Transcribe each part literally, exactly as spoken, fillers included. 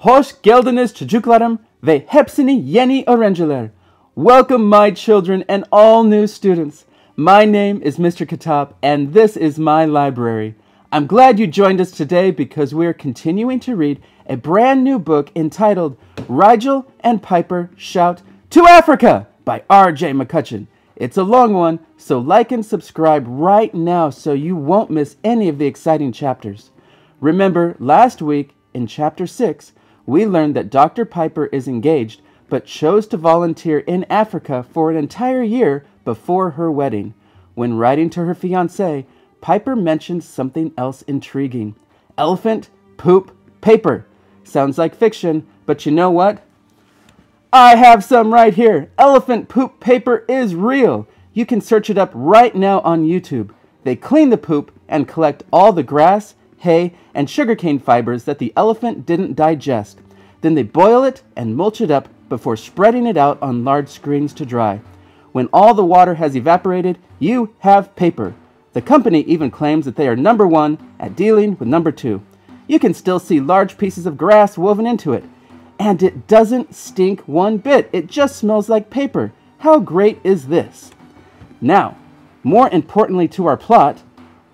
Hos geldenes çocuklarım ve hepsini yeni öğrenciler. Welcome my children and all new students. My name is Mister Katap and this is my library. I'm glad you joined us today because we're continuing to read a brand new book entitled Rigel and Piper Shout to Africa by R J McCutcheon. It's a long one, so like and subscribe right now so you won't miss any of the exciting chapters. Remember, last week in Chapter six, we learned that Doctor Piper is engaged but chose to volunteer in Africa for an entire year before her wedding. When writing to her fiancé, Piper mentioned something else intriguing. Elephant, poop, paper. Sounds like fiction, but you know what? I have some right here. Elephant poop paper is real. You can search it up right now on YouTube. They clean the poop and collect all the grass, hay, and sugarcane fibers that the elephant didn't digest. Then they boil it and mulch it up before spreading it out on large screens to dry. When all the water has evaporated, you have paper. The company even claims that they are number one at dealing with number two. You can still see large pieces of grass woven into it. And it doesn't stink one bit. It just smells like paper. How great is this? Now, more importantly to our plot,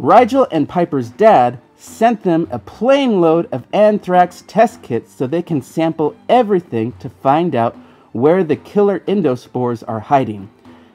Rigel and Piper's dad sent them a plane load of anthrax test kits so they can sample everything to find out where the killer endospores are hiding.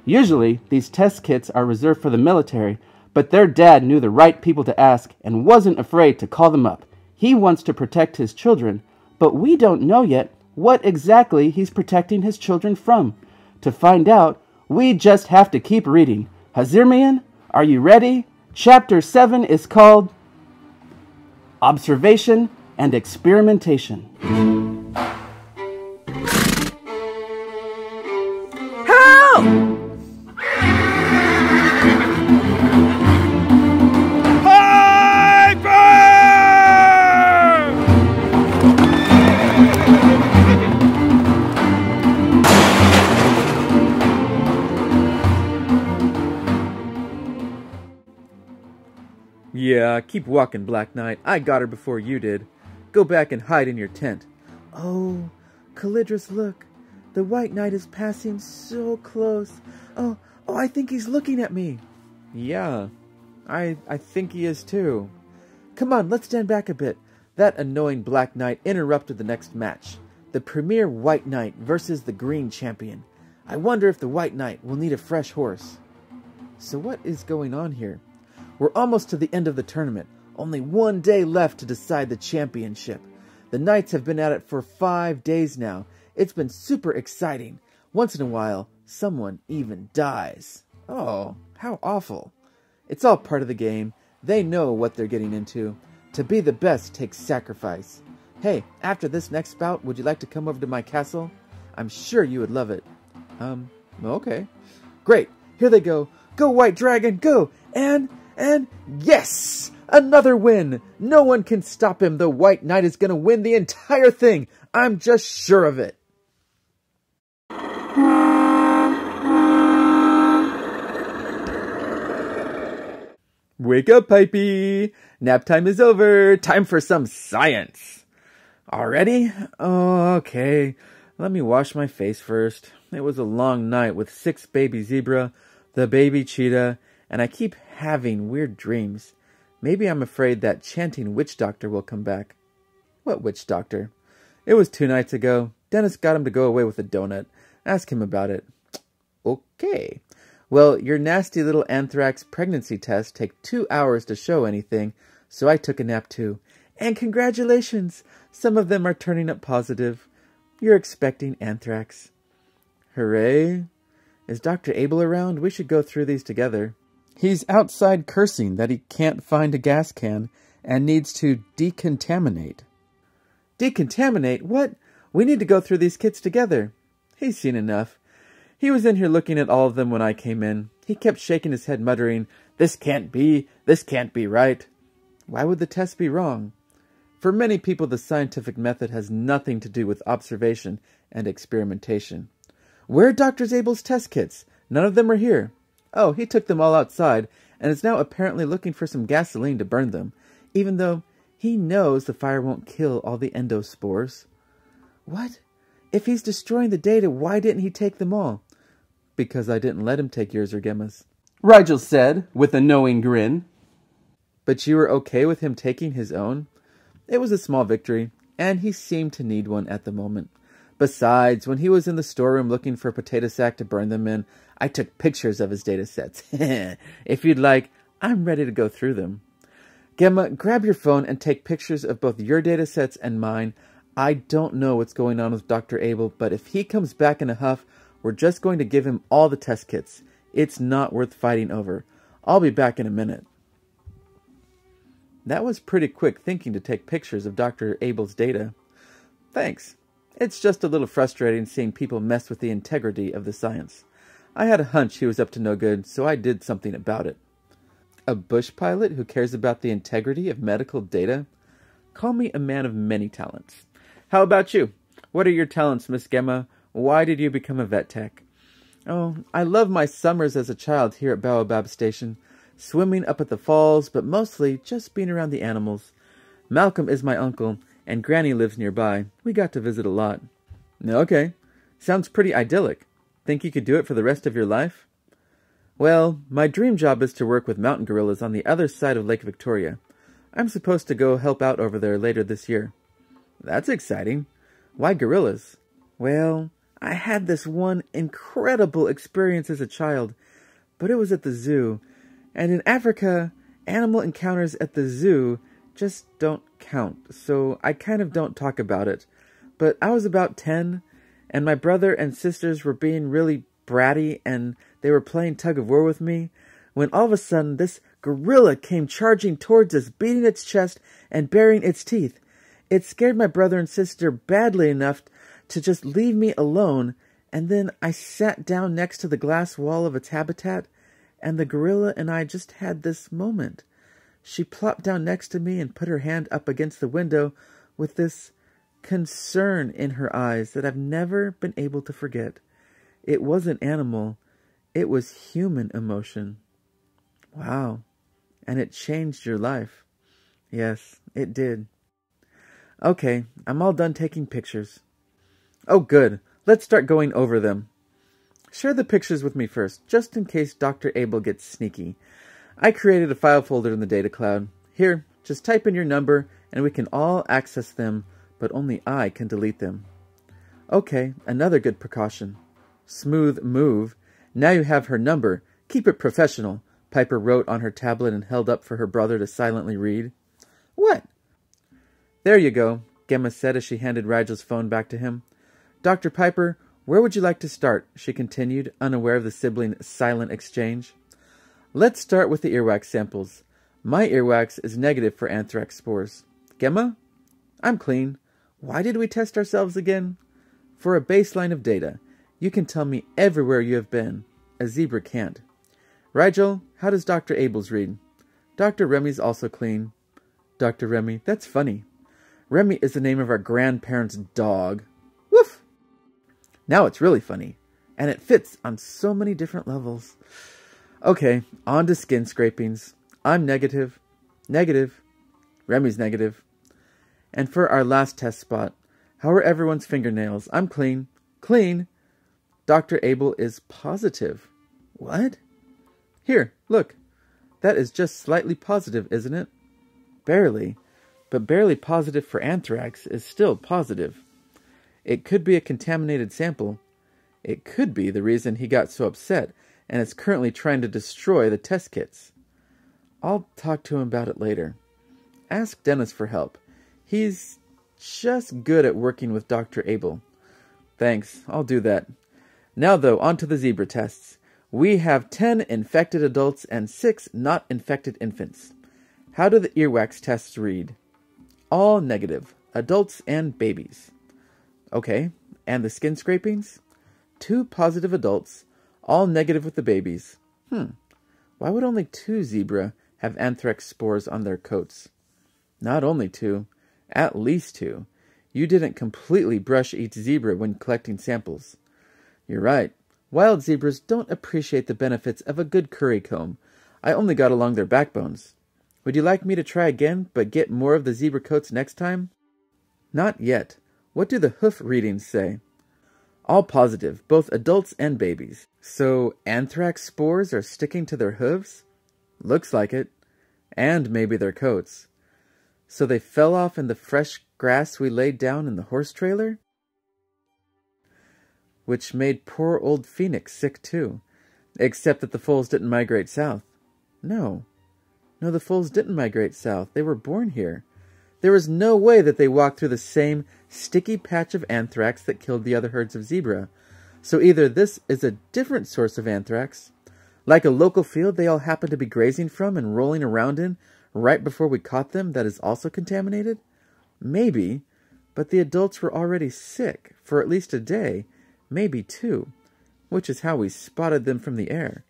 Usually, these test kits are reserved for the military, but their dad knew the right people to ask and wasn't afraid to call them up. He wants to protect his children, but we don't know yet what exactly he's protecting his children from. To find out, we just have to keep reading. Hazirmian, are you ready? Chapter seven is called Observation and Experimentation. Help! Yeah, keep walking, Black Knight. I got her before you did. Go back and hide in your tent. Oh, Calidrus, look. The White Knight is passing so close. Oh, oh, I think he's looking at me. Yeah, I, I think he is too. Come on, let's stand back a bit. That annoying Black Knight interrupted the next match. The Premier White Knight versus the Green Champion. I wonder if the White Knight will need a fresh horse. So what is going on here? We're almost to the end of the tournament. Only one day left to decide the championship. The Knights have been at it for five days now. It's been super exciting. Once in a while, someone even dies. Oh, how awful. It's all part of the game. They know what they're getting into. To be the best takes sacrifice. Hey, after this next bout, would you like to come over to my castle? I'm sure you would love it. Um, okay. Great, here they go. Go, White Dragon, go! And... And yes, another win. No one can stop him. The White Knight is going to win the entire thing. I'm just sure of it. Wake up, Pipey. Nap time is over. Time for some science. Already? Oh, okay. Let me wash my face first. It was a long night with six baby zebra, the baby cheetah, and I keep having weird dreams. Maybe I'm afraid that chanting witch doctor will come back. What witch doctor? It was two nights ago. Dennis got him to go away with a donut. Ask him about it. Okay. Well, your nasty little anthrax pregnancy tests take two hours to show anything, so I took a nap too. And congratulations! Some of them are turning up positive. You're expecting anthrax. Hooray! Is Doctor Abel around? We should go through these together. He's outside cursing that he can't find a gas can and needs to decontaminate. Decontaminate? What? We need to go through these kits together. He's seen enough. He was in here looking at all of them when I came in. He kept shaking his head, muttering, "This can't be. This can't be right." Why would the test be wrong? For many people, the scientific method has nothing to do with observation and experimentation. Where are Doctor Abel's test kits? None of them are here. Oh, he took them all outside and is now apparently looking for some gasoline to burn them, even though he knows the fire won't kill all the endospores. What? If he's destroying the data, why didn't he take them all? Because I didn't let him take yours or Gemma's, Rigel said, with a knowing grin. But you were okay with him taking his own? It was a small victory, and he seemed to need one at the moment. Besides, when he was in the storeroom looking for a potato sack to burn them in, I took pictures of his data sets. If you'd like, I'm ready to go through them. Gemma, grab your phone and take pictures of both your data sets and mine. I don't know what's going on with Doctor Abel, but if he comes back in a huff, we're just going to give him all the test kits. It's not worth fighting over. I'll be back in a minute. That was pretty quick thinking to take pictures of Doctor Abel's data. Thanks. It's just a little frustrating seeing people mess with the integrity of the science. I had a hunch he was up to no good, so I did something about it. A bush pilot who cares about the integrity of medical data? Call me a man of many talents. How about you? What are your talents, Miss Gemma? Why did you become a vet tech? Oh, I loved my summers as a child here at Baobab Station, swimming up at the falls, but mostly just being around the animals. Malcolm is my uncle, and Granny lives nearby. We got to visit a lot. Okay, sounds pretty idyllic. Think you could do it for the rest of your life? Well, my dream job is to work with mountain gorillas on the other side of Lake Victoria. I'm supposed to go help out over there later this year. That's exciting. Why gorillas? Well, I had this one incredible experience as a child, but it was at the zoo. And in Africa, animal encounters at the zoo just don't count, so I kind of don't talk about it. But I was about ten, and my brother and sisters were being really bratty, and they were playing tug-of-war with me, when all of a sudden this gorilla came charging towards us, beating its chest and baring its teeth. It scared my brother and sister badly enough to just leave me alone, and then I sat down next to the glass wall of its habitat, and the gorilla and I just had this moment. She plopped down next to me and put her hand up against the window with this concern in her eyes that I've never been able to forget. It wasn't animal. It was human emotion. Wow. And it changed your life. Yes, it did. Okay, I'm all done taking pictures. Oh, good. Let's start going over them. Share the pictures with me first, just in case Doctor Abel gets sneaky. I created a file folder in the data cloud. Here, just type in your number, and we can all access them, but only I can delete them. Okay, another good precaution. Smooth move. Now you have her number. Keep it professional, Piper wrote on her tablet and held up for her brother to silently read. What? There you go, Gemma said as she handed Rigel's phone back to him. Doctor Piper, where would you like to start? She continued, unaware of the sibling silent exchange. Let's start with the earwax samples. My earwax is negative for anthrax spores. Gemma? I'm clean. Why did we test ourselves again? For a baseline of data. You can tell me everywhere you have been. A zebra can't. Rigel, how does Doctor Abel's read? Doctor Remy's also clean. Doctor Remy, that's funny. Remy is the name of our grandparents' dog. Woof! Now it's really funny. And it fits on so many different levels. Okay, on to skin scrapings. I'm negative. Negative. Remy's negative. And for our last test spot, how are everyone's fingernails? I'm clean. Clean. Doctor Abel is positive. What? Here, look. That is just slightly positive, isn't it? Barely. But barely positive for anthrax is still positive. It could be a contaminated sample. It could be the reason he got so upset and is currently trying to destroy the test kits. I'll talk to him about it later. Ask Dennis for help. He's just good at working with Doctor Abel. Thanks, I'll do that. Now though, on to the zebra tests. We have ten infected adults and six not infected infants. How do the earwax tests read? All negative, adults and babies. Okay, and the skin scrapings? Two positive adults, all negative with the babies. Hmm. Why would only two zebra have anthrax spores on their coats? Not only two, at least two. You didn't completely brush each zebra when collecting samples. You're right. Wild zebras don't appreciate the benefits of a good curry comb. I only got along their backbones. Would you like me to try again, but get more of the zebra coats next time? Not yet. What do the hoof readings say? All positive, both adults and babies. So anthrax spores are sticking to their hooves? Looks like it. And maybe their coats. So they fell off in the fresh grass we laid down in the horse trailer? Which made poor old Phoenix sick too. Except that the foals didn't migrate south. No. No, the foals didn't migrate south. They were born here. There was no way that they walked through the same sticky patch of anthrax that killed the other herds of zebra. So either this is a different source of anthrax, like a local field they all happened to be grazing from and rolling around in right before we caught them, that is also contaminated? Maybe, but the adults were already sick for at least a day, maybe two, which is how we spotted them from the air.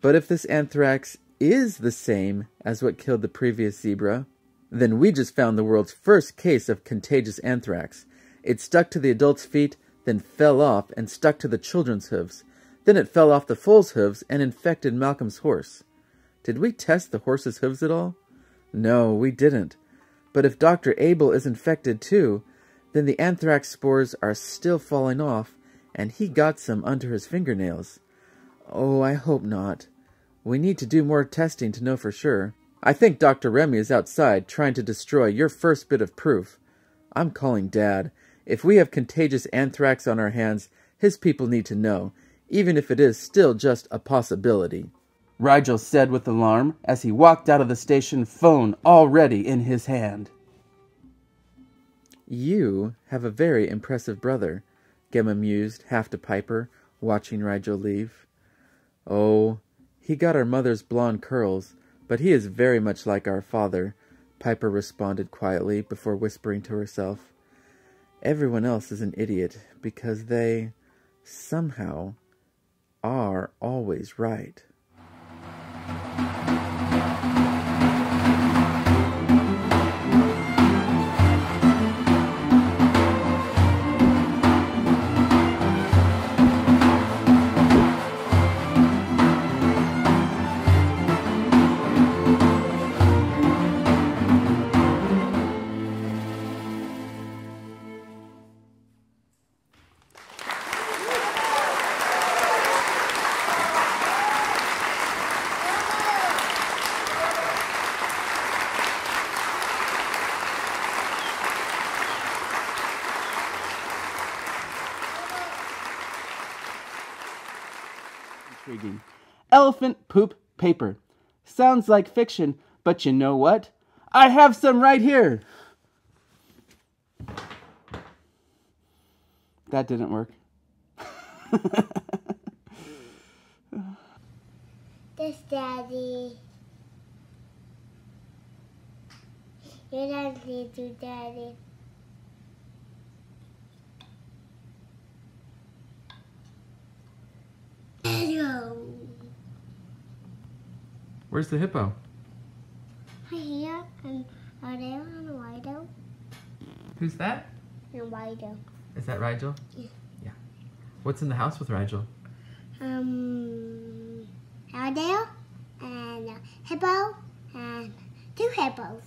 But if this anthrax is the same as what killed the previous zebra, then we just found the world's first case of contagious anthrax. It stuck to the adults' feet, then fell off and stuck to the children's hooves. Then it fell off the foal's hooves and infected Malcolm's horse. Did we test the horse's hooves at all? No, we didn't. But if Doctor Abel is infected too, then the anthrax spores are still falling off, and he got some under his fingernails. Oh, I hope not. We need to do more testing to know for sure. I think Doctor Remy is outside trying to destroy your first bit of proof. I'm calling Dad. If we have contagious anthrax on our hands, his people need to know, even if it is still just a possibility. Rigel said with alarm as he walked out of the station, phone already in his hand. You have a very impressive brother, Gemma mused, half to Piper, watching Rigel leave. Oh, he got our mother's blonde curls, but he is very much like our father, Piper responded quietly before whispering to herself. Everyone else is an idiot because they, somehow, are always right. Elephant poop paper. Sounds like fiction, but you know what? I have some right here! That didn't work. This, Daddy. You don't need to, Daddy. Hello. Where's the hippo? Right here, and are they on Rigel? Who's that? And Rigel. Is that Rigel? Yeah. Yeah. What's in the house with Rigel? Um, Rigel and a hippo and two hippos.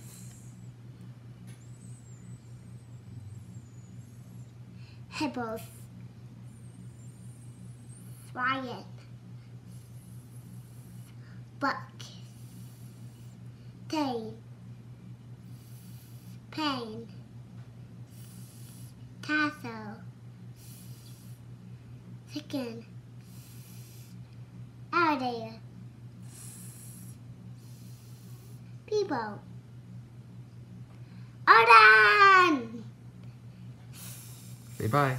Hippos. Ryan. Buck. Pain, pain, tassel, chicken, out there, people, Arden! Say bye.